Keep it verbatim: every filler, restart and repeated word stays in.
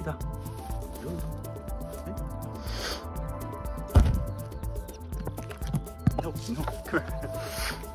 kita. No, no, come here.